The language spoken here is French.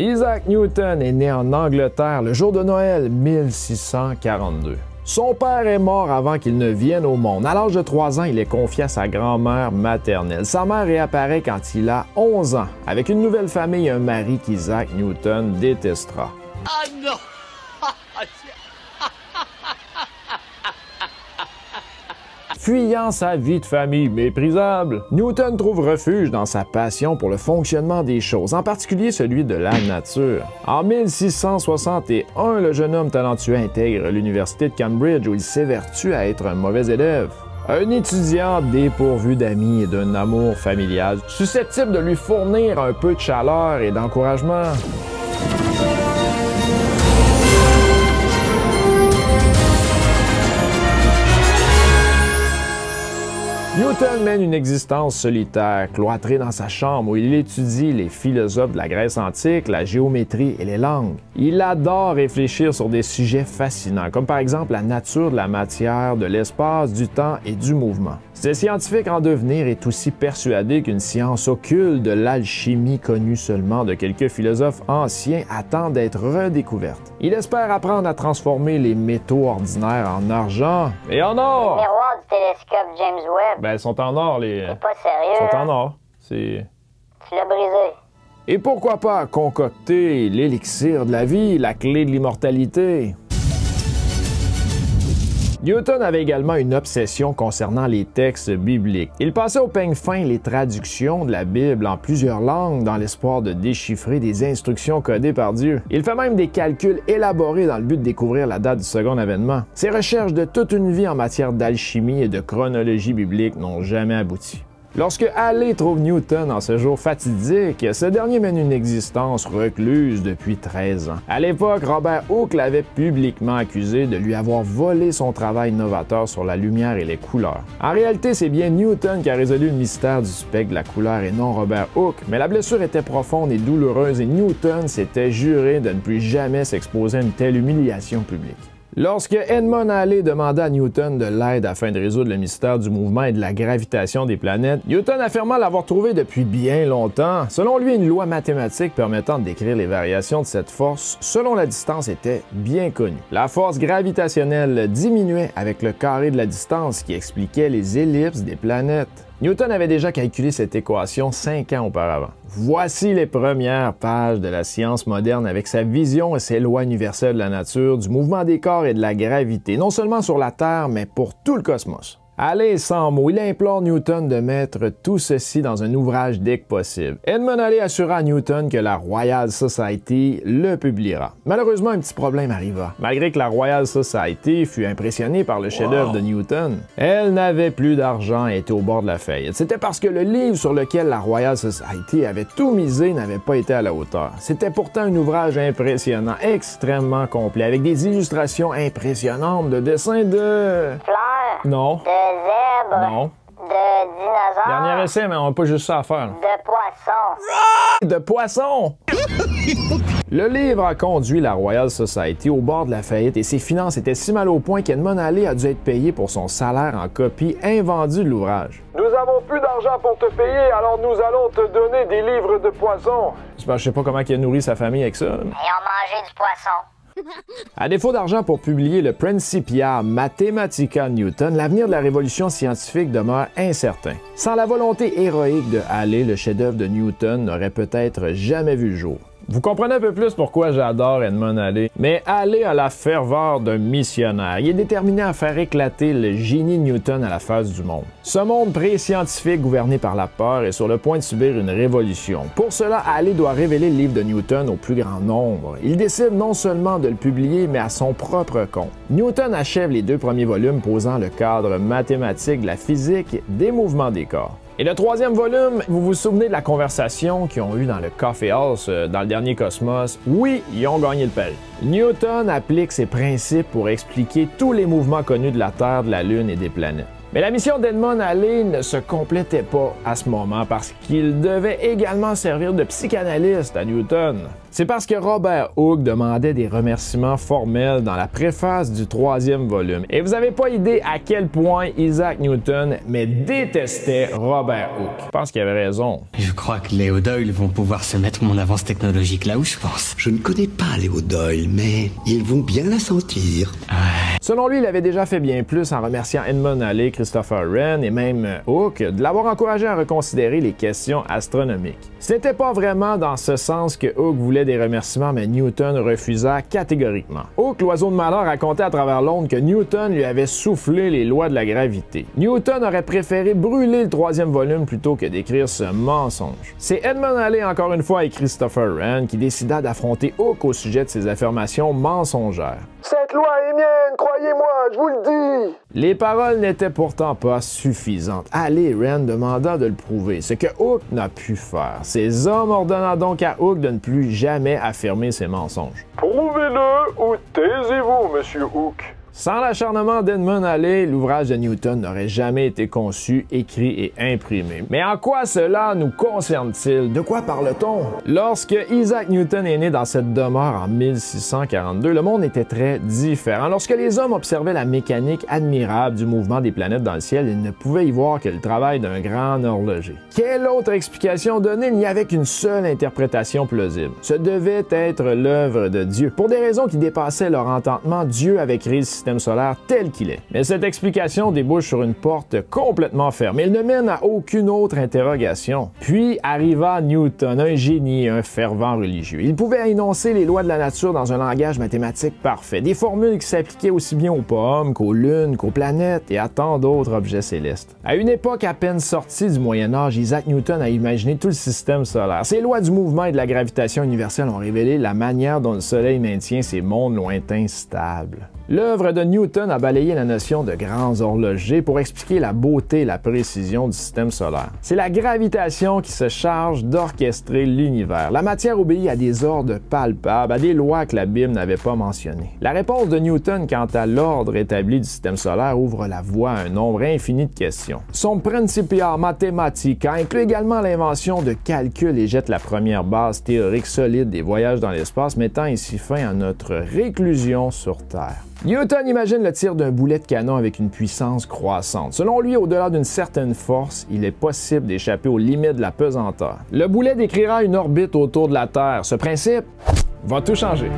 Isaac Newton est né en Angleterre le jour de Noël 1642. Son père est mort avant qu'il ne vienne au monde. À l'âge de 3 ans, il est confié à sa grand-mère maternelle. Sa mère réapparaît quand il a 11 ans, avec une nouvelle famille et un mari qu'Isaac Newton détestera. Ah non! Fuyant sa vie de famille méprisable, Newton trouve refuge dans sa passion pour le fonctionnement des choses, en particulier celui de la nature. En 1661, le jeune homme talentueux intègre l'université de Cambridge où il s'évertue à être un mauvais élève. Un étudiant dépourvu d'amis et d'un amour familial, susceptible de lui fournir un peu de chaleur et d'encouragement. Newton mène une existence solitaire, cloîtré dans sa chambre où il étudie les philosophes de la Grèce antique, la géométrie et les langues. Il adore réfléchir sur des sujets fascinants, comme par exemple la nature de la matière, de l'espace, du temps et du mouvement. Ce scientifique en devenir est aussi persuadé qu'une science occulte de l'alchimie connue seulement de quelques philosophes anciens attend d'être redécouverte. Il espère apprendre à transformer les métaux ordinaires en argent et en or. Les miroirs du télescope James Webb. Ben, ils sont en or, les... C'est pas sérieux. Ils sont en or. C'est... Tu l'as brisé. Et pourquoi pas concocter l'élixir de la vie, la clé de l'immortalité? Newton avait également une obsession concernant les textes bibliques. Il passait au peigne fin les traductions de la Bible en plusieurs langues dans l'espoir de déchiffrer des instructions codées par Dieu. Il fait même des calculs élaborés dans le but de découvrir la date du second avènement. Ses recherches de toute une vie en matière d'alchimie et de chronologie biblique n'ont jamais abouti. Lorsque Halley trouve Newton en ce jour fatidique, ce dernier mène une existence recluse depuis 13 ans. À l'époque, Robert Hooke l'avait publiquement accusé de lui avoir volé son travail novateur sur la lumière et les couleurs. En réalité, c'est bien Newton qui a résolu le mystère du spectre de la couleur et non Robert Hooke, mais la blessure était profonde et douloureuse et Newton s'était juré de ne plus jamais s'exposer à une telle humiliation publique. Lorsque Edmond Halley demanda à Newton de l'aide afin de résoudre le mystère du mouvement et de la gravitation des planètes, Newton affirma l'avoir trouvé depuis bien longtemps. Selon lui, une loi mathématique permettant de décrire les variations de cette force selon la distance était bien connue. La force gravitationnelle diminuait avec le carré de la distance qui expliquait les ellipses des planètes. Newton avait déjà calculé cette équation 5 ans auparavant. Voici les premières pages de la science moderne avec sa vision et ses lois universelles de la nature, du mouvement des corps et de la gravité, non seulement sur la Terre, mais pour tout le cosmos. Halley sans mots, il implore Newton de mettre tout ceci dans un ouvrage dès que possible. Edmond Halley assura à Newton que la Royal Society le publiera. Malheureusement, un petit problème arriva. Malgré que la Royal Society fut impressionnée par le chef-d'œuvre de Newton, elle n'avait plus d'argent et était au bord de la faillite. C'était parce que le livre sur lequel la Royal Society avait tout misé n'avait pas été à la hauteur. C'était pourtant un ouvrage impressionnant, extrêmement complet, avec des illustrations impressionnantes de dessins de... Fleurs. Non. De zèbres. Non. De dinosaures. Dernier essai, mais on n'a pas juste ça à faire. De poissons. De poissons! Le livre a conduit la Royal Society au bord de la faillite et ses finances étaient si mal au point qu'Edmond Halley a dû être payé pour son salaire en copie invendue de l'ouvrage. Nous avons plus d'argent pour te payer, alors nous allons te donner des livres de poissons. Je sais pas comment il a nourri sa famille avec ça. Ils ont mangé du poisson. À défaut d'argent pour publier le Principia Mathematica Newton, l'avenir de la révolution scientifique demeure incertain. Sans la volonté héroïque de Halley, le chef-d'œuvre de Newton n'aurait peut-être jamais vu le jour. Vous comprenez un peu plus pourquoi j'adore Edmond Halley, mais Halley a la ferveur d'un missionnaire. Il est déterminé à faire éclater le génie Newton à la face du monde. Ce monde pré-scientifique gouverné par la peur est sur le point de subir une révolution. Pour cela, Halley doit révéler le livre de Newton au plus grand nombre. Il décide non seulement de le publier, mais à son propre compte. Newton achève les 2 premiers volumes posant le cadre mathématique de la physique des mouvements des corps. Et le 3e volume, vous vous souvenez de la conversation qu'ils ont eue dans le Coffee House, dans le dernier Cosmos? Oui, ils ont gagné le pari. Newton applique ses principes pour expliquer tous les mouvements connus de la Terre, de la Lune et des planètes. Mais la mission d'Edmond Halley ne se complétait pas à ce moment parce qu'il devait également servir de psychanalyste à Newton. C'est parce que Robert Hooke demandait des remerciements formels dans la préface du 3e volume. Et vous n'avez pas idée à quel point Isaac Newton mais détestait Robert Hooke. Je pense qu'il avait raison. Je crois que les O'Doyle vont pouvoir se mettre mon avance technologique là où je pense. Je ne connais pas les O'Doyle, mais ils vont bien la sentir. Ouais. Selon lui, il avait déjà fait bien plus en remerciant Edmond Halley, Christopher Wren et même Hooke de l'avoir encouragé à reconsidérer les questions astronomiques. Ce n'était pas vraiment dans ce sens que Hooke voulait des remerciements, mais Newton refusa catégoriquement. Hooke, l'oiseau de malheur, racontait à travers l'onde que Newton lui avait soufflé les lois de la gravité. Newton aurait préféré brûler le 3e volume plutôt que d'écrire ce mensonge. C'est Edmond Halley encore une fois et Christopher Wren qui décida d'affronter Hooke au sujet de ses affirmations mensongères. Cette loi est mienne, croyez-moi, je vous le dis! Les paroles n'étaient pourtant pas suffisantes. Halley et Wren demanda de le prouver, ce que Hooke n'a pu faire. Ces hommes ordonna donc à Hooke de ne plus jamais affirmer ses mensonges. Prouvez-le ou taisez-vous, monsieur Hooke. Sans l'acharnement d'Edmond Halley, l'ouvrage de Newton n'aurait jamais été conçu, écrit et imprimé. Mais en quoi cela nous concerne-t-il? De quoi parle-t-on? Lorsque Isaac Newton est né dans cette demeure en 1642, le monde était très différent. Lorsque les hommes observaient la mécanique admirable du mouvement des planètes dans le ciel, ils ne pouvaient y voir que le travail d'un grand horloger. Quelle autre explication donner? Il n'y avait qu'une seule interprétation plausible. Ce devait être l'œuvre de Dieu. Pour des raisons qui dépassaient leur entendement, Dieu avait créé système solaire tel qu'il est. Mais cette explication débouche sur une porte complètement fermée. Elle ne mène à aucune autre interrogation. Puis arriva Newton, un génie, un fervent religieux. Il pouvait énoncer les lois de la nature dans un langage mathématique parfait, des formules qui s'appliquaient aussi bien aux pommes qu'aux lunes, qu'aux planètes et à tant d'autres objets célestes. À une époque à peine sortie du Moyen Âge, Isaac Newton a imaginé tout le système solaire. Ses lois du mouvement et de la gravitation universelle ont révélé la manière dont le Soleil maintient ces mondes lointains stables. L'œuvre de Newton a balayé la notion de grands horlogers pour expliquer la beauté et la précision du système solaire. C'est la gravitation qui se charge d'orchestrer l'univers. La matière obéit à des ordres palpables, à des lois que la Bible n'avait pas mentionnées. La réponse de Newton quant à l'ordre établi du système solaire ouvre la voie à un nombre infini de questions. Son Principia Mathematica inclut également l'invention de calculs et jette la première base théorique solide des voyages dans l'espace, mettant ainsi fin à notre réclusion sur Terre. Newton imagine le tir d'un boulet de canon avec une puissance croissante. Selon lui, au-delà d'une certaine force, il est possible d'échapper aux limites de la pesanteur. Le boulet décrira une orbite autour de la Terre. Ce principe va tout changer.